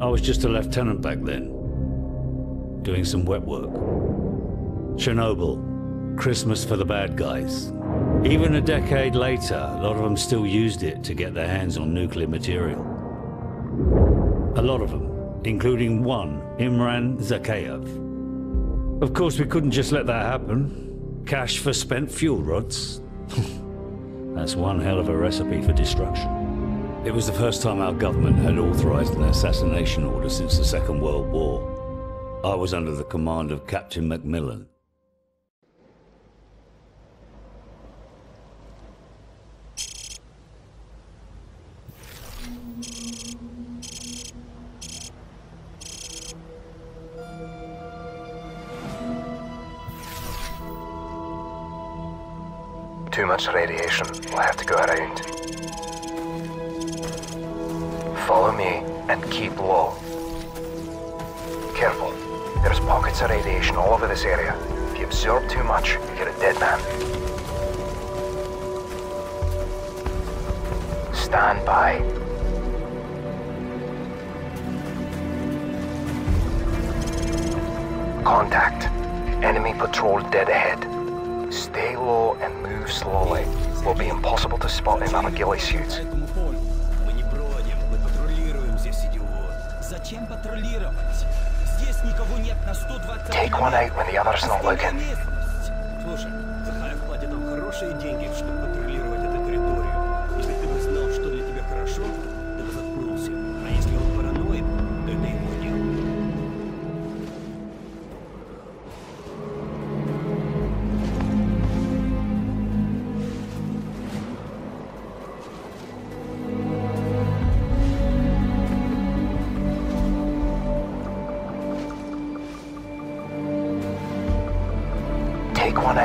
I was just a lieutenant back then, doing some wet work. Chernobyl, Christmas for the bad guys. Even a decade later, a lot of them still used it to get their hands on nuclear material. A lot of them, including one, Imran Zakhayev. Of course, we couldn't just let that happen. Cash for spent fuel rods. That's one hell of a recipe for destruction. It was the first time our government had authorized an assassination order since the Second World War. I was under the command of Captain Macmillan. Too much radiation. We'll have to go around. Follow me and keep low. Careful. There's pockets of radiation all over this area. If you absorb too much, you're a dead man. Stand by. Contact. Enemy patrol dead ahead. Stay low and move slowly. It will be impossible to spot him in a ghillie suit. Take one out when the other's not looking. Take one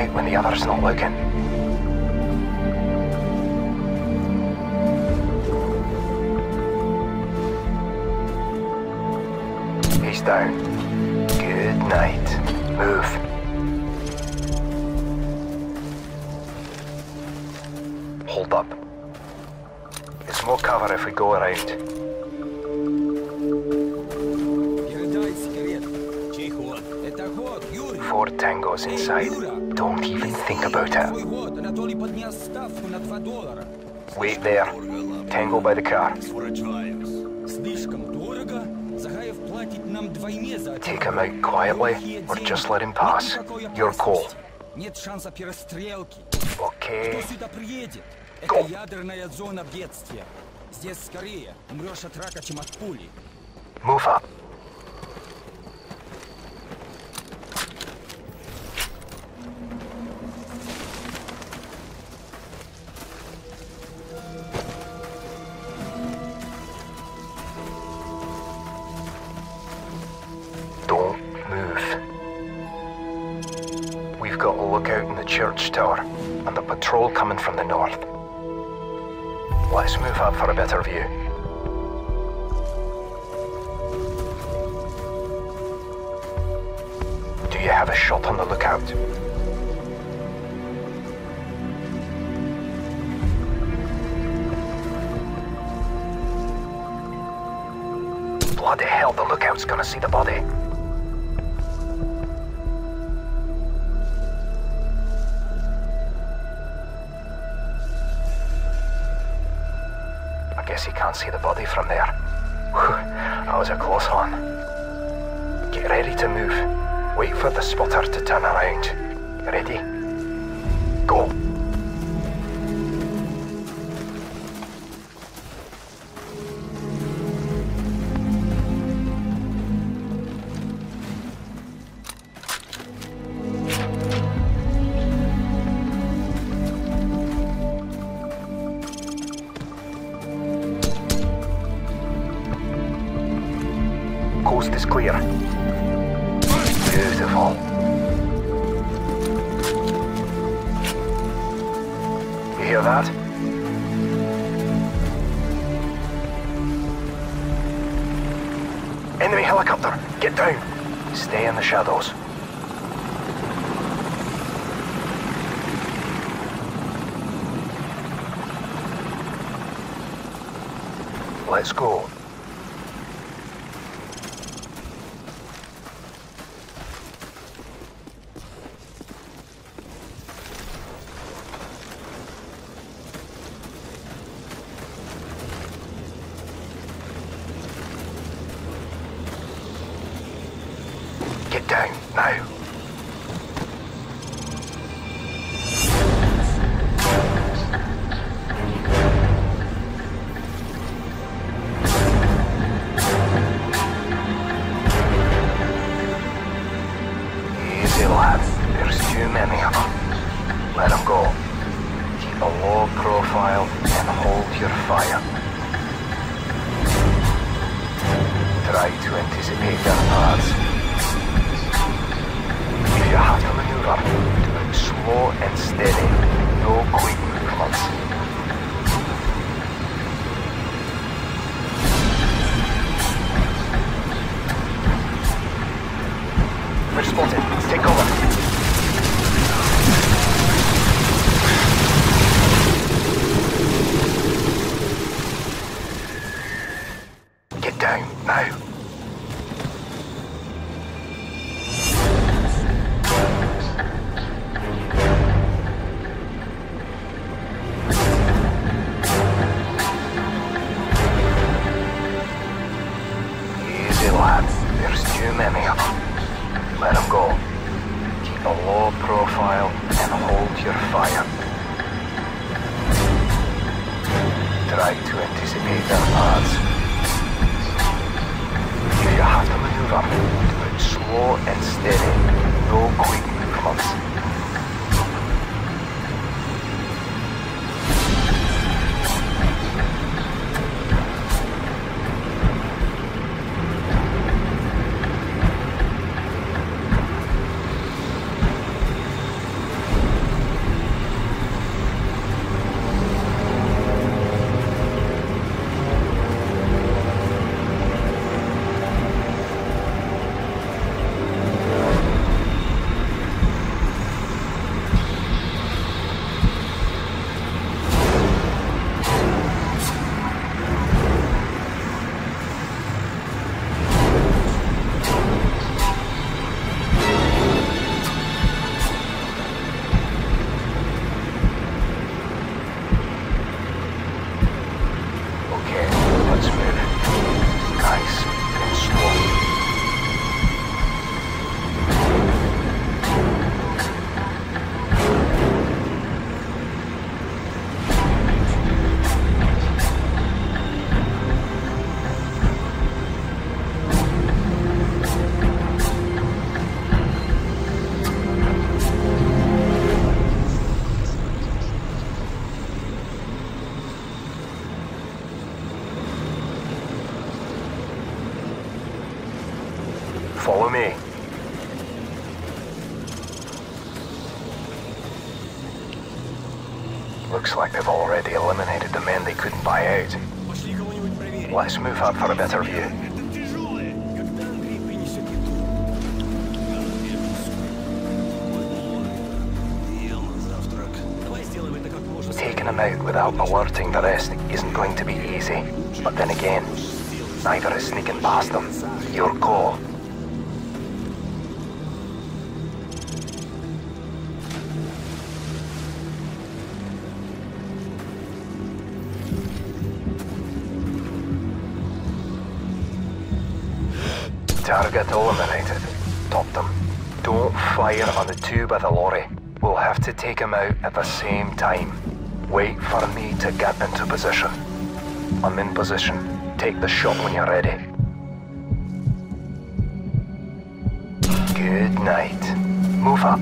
out when the other's not looking. He's down. Good night. Move. Hold up. There's more cover if we go around. Four tangos inside. Don't even think about it. Wait there. Tango by the car. Take him out quietly or just let him pass. Your call. Okay. Go. Move up. We've got a lookout in the church tower, and the patrol coming from the north. Let's move up for a better view. Do you have a shot on the lookout? Bloody hell, the lookout's gonna see the body. He can't see the body from there. Whew, that was a close one. Get ready to move. Wait for the spotter to turn around. Ready? Go. Coast is clear. Beautiful. You hear that? Enemy helicopter! Get down! Stay in the shadows. Let's go. Get down, now. Easy, lads. There's too many of them. Let them go. Keep a low profile and hold your fire. Try to anticipate their paths. If you have to maneuver, do it slow and steady. No quick movements. We're spotted. Let's take cover. Looks like they've already eliminated the men they couldn't buy out. Let's move up for a better view. Taking them out without alerting the rest isn't going to be easy. But then again, neither is sneaking past them. Your call. Target eliminated. Top them. Don't fire on the two by the lorry. We'll have to take them out at the same time. Wait for me to get into position. I'm in position. Take the shot when you're ready. Good night. Move up.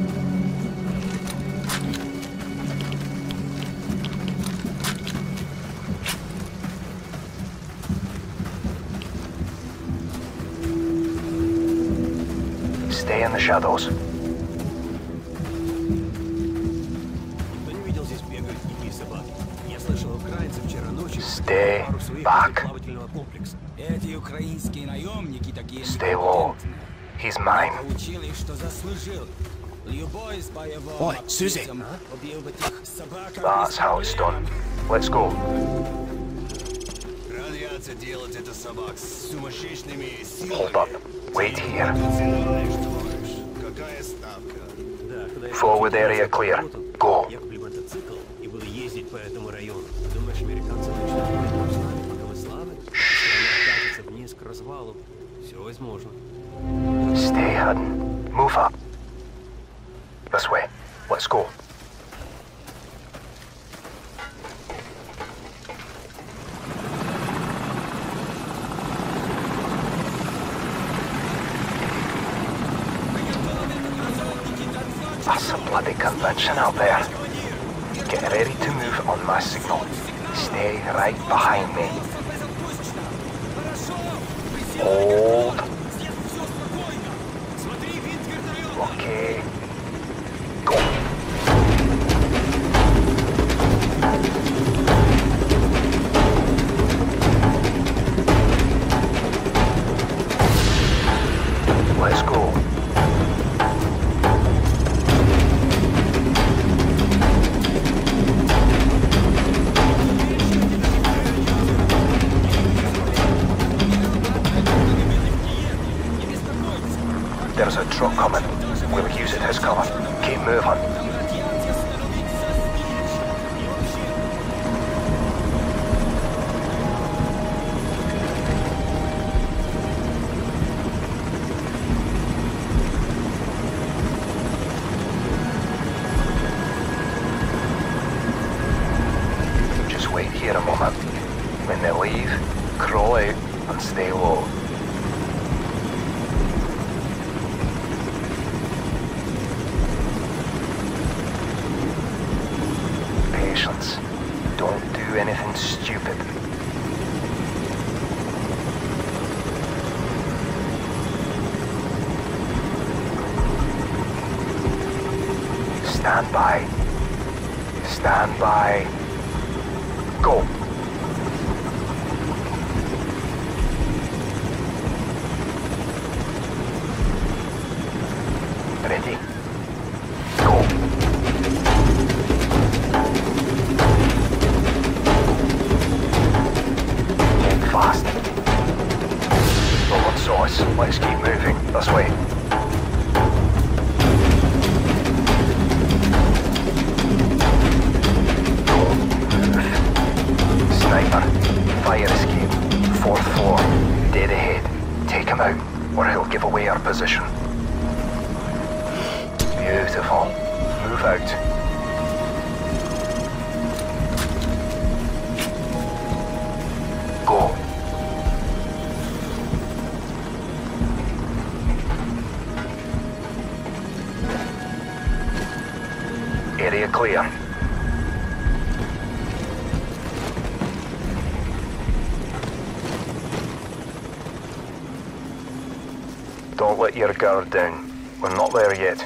Stay in the shadows. Stay back. Stay low. He's mine. Oi, Susie. That's how it's done. Let's go. Hold up. Wait here. Forward area clear. Go. Shh. Stay hidden. Move up. This way. Let's go. That's a bloody convention out there. Get ready to move on my signal. Stay right behind me. Hold. Okay. Go. Let's go. There's a truck coming. We'll use it as cover. Keep moving. Just wait here a moment. When they leave, crawl out and stay low. Don't do anything stupid. Stand by. Stand by. Go. Ready? Fast. Low on sauce. Let's keep moving. This way. Sniper. Fire escape. 4th floor. Dead ahead. Take him out, or he'll give away our position. Beautiful. Move out. Area clear. Don't let your guard down. We're not there yet.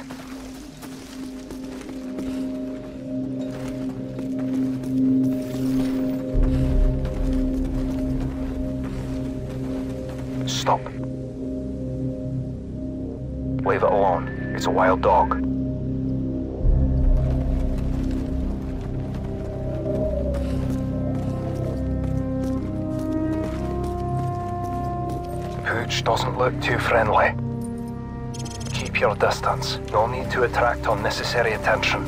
Stop. Leave it alone. It's a wild dog. Which doesn't look too friendly. Keep your distance. No need to attract unnecessary attention.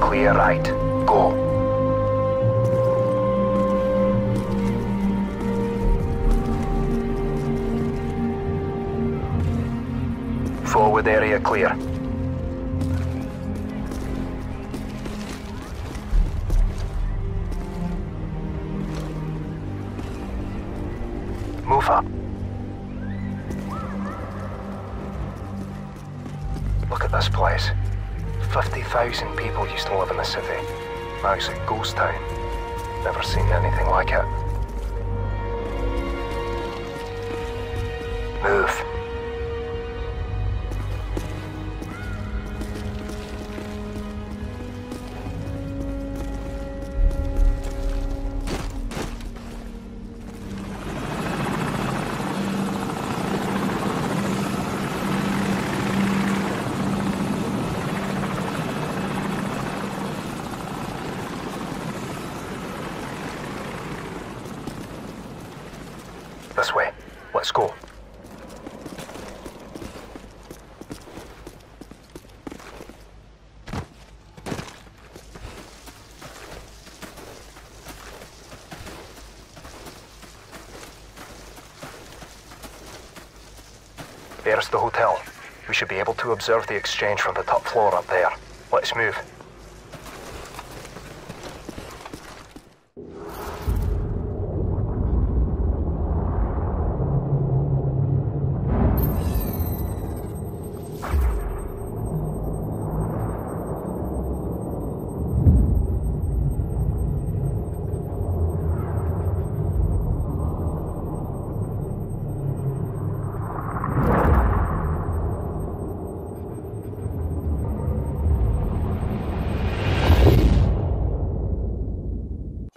Clear right. Go. Forward area clear. Move up. Look at this place. 50,000 people used to live in the city. Now it's a ghost town. Never seen anything like it. Move. This way. Let's go. There's the hotel. We should be able to observe the exchange from the top floor up there. Let's move.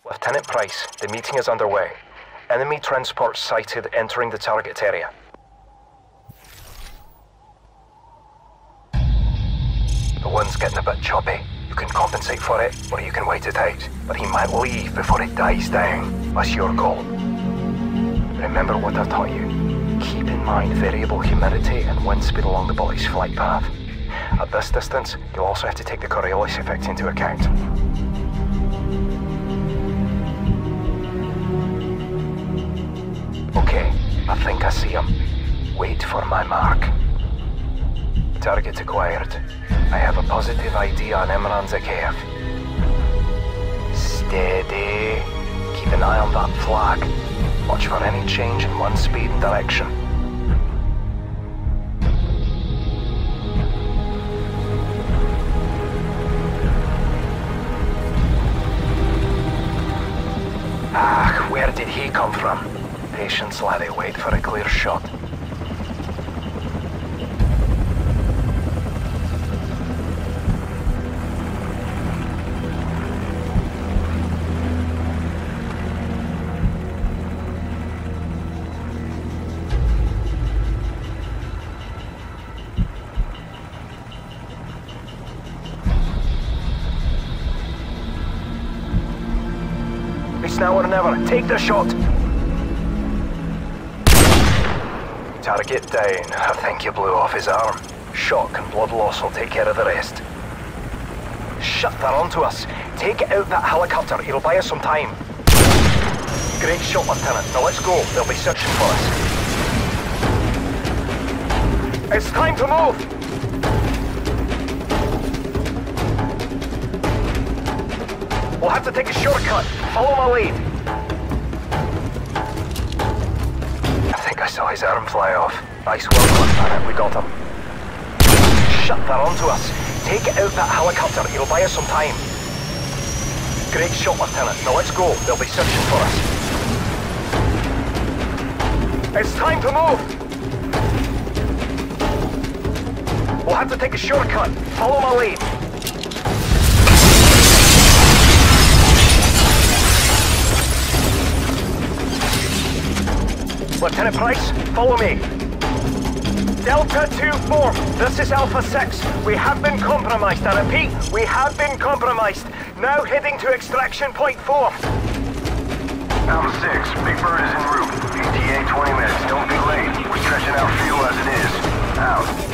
Lieutenant Price, the meeting is underway. Enemy transport sighted entering the target area. The wind's getting a bit choppy. You can compensate for it, or you can wait it out. But he might leave before it dies down. That's your goal. Remember what I taught you. Keep in mind variable humidity and wind speed along the bullet's flight path. At this distance, you'll also have to take the Coriolis effect into account. I think I see him. Wait for my mark. Target acquired. I have a positive ID on Imran Zakhayev. Steady. Keep an eye on that flag. Watch for any change in wind speed and direction. Ah, where did he come from? Patience, laddie, wait for a clear shot. It's now or never. Take the shot! Target down. I think you blew off his arm. Shock and blood loss will take care of the rest. Shut that onto us. Take out that helicopter. It'll buy us some time. Great shot, Lieutenant. Now let's go. They'll be searching for us. It's time to move! We'll have to take a shortcut. Follow my lead. I saw his arm fly off. Nice work, Lieutenant. We got him. Shut that onto us. Take out that helicopter. It'll buy us some time. Great shot, Lieutenant. Now let's go. They'll be searching for us. It's time to move! We'll have to take a shortcut. Follow my lead. Lieutenant Price, follow me. Delta-2-4, this is Alpha-6. We have been compromised. I repeat, we have been compromised. Now heading to extraction point 4. Alpha-6, Big Bird is en route. ETA 20 minutes, don't be late. We're stretching out fuel as it is. Out.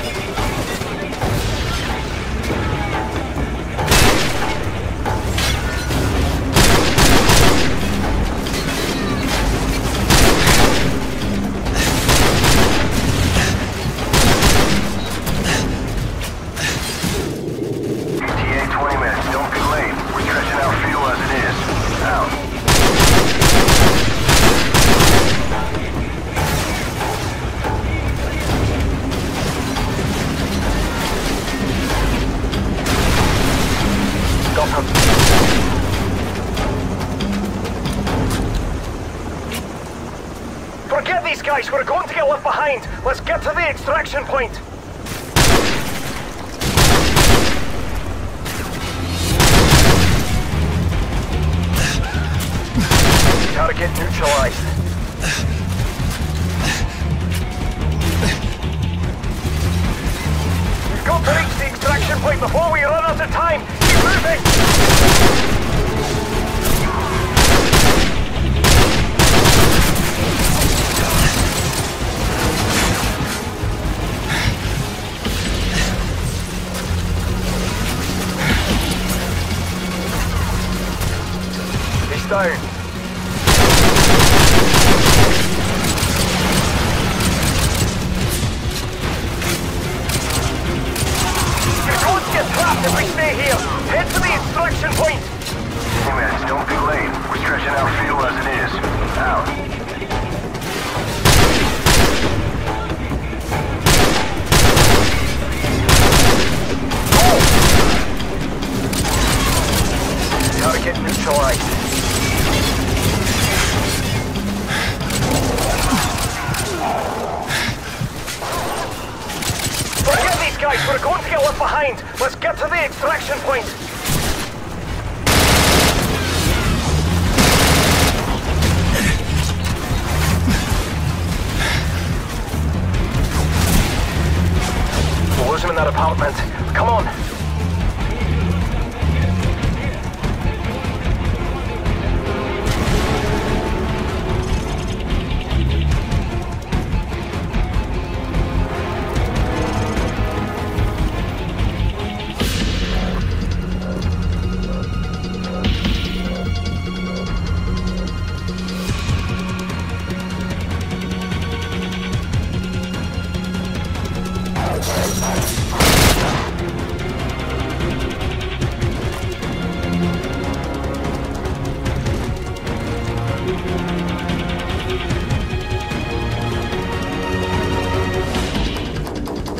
Forget these guys, we're going to get left behind. Let's get to the extraction point. Target neutralized. We've got to reach the extraction point before we run out of time! Keep moving! He's down. and we stay here. Head to the extraction point. Humans, don't be late. We're stretching our fuel as it is. Out. Gotta get neutral ice. Forget these guys, we're going to get left behind. Let's get to the extraction point. We'll lose him in that apartment. Come on.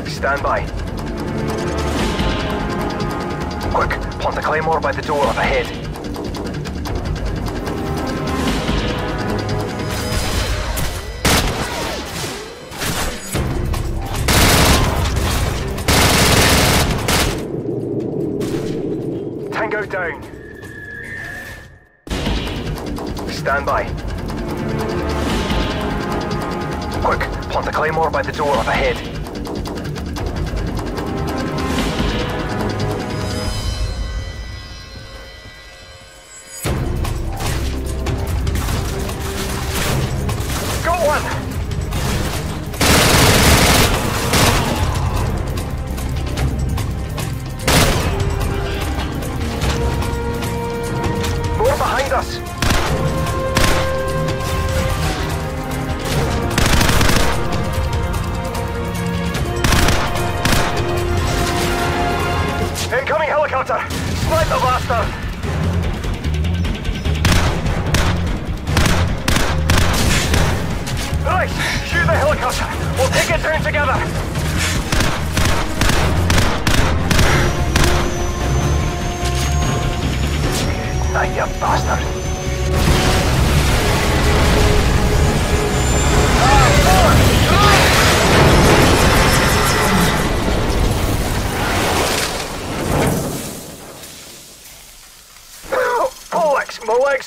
Stand by. Quick, plant the claymore by the door up ahead. Tango down. Stand by. Quick, plant the claymore by the door up ahead.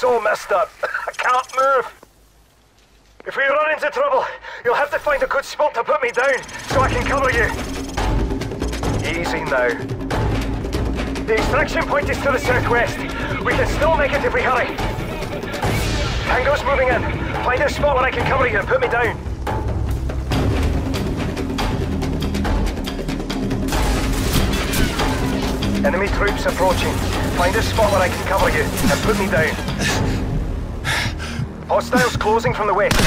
All messed up. I can't move. If we run into trouble, you'll have to find a good spot to put me down so I can cover you. Easy now. The extraction point is to the southwest. We can still make it if we hurry. Tango's moving in. Find a spot where I can cover you and put me down. Enemy troops approaching. Find a spot where I can cover you and put me down. Hostiles closing from the west.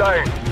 sustained.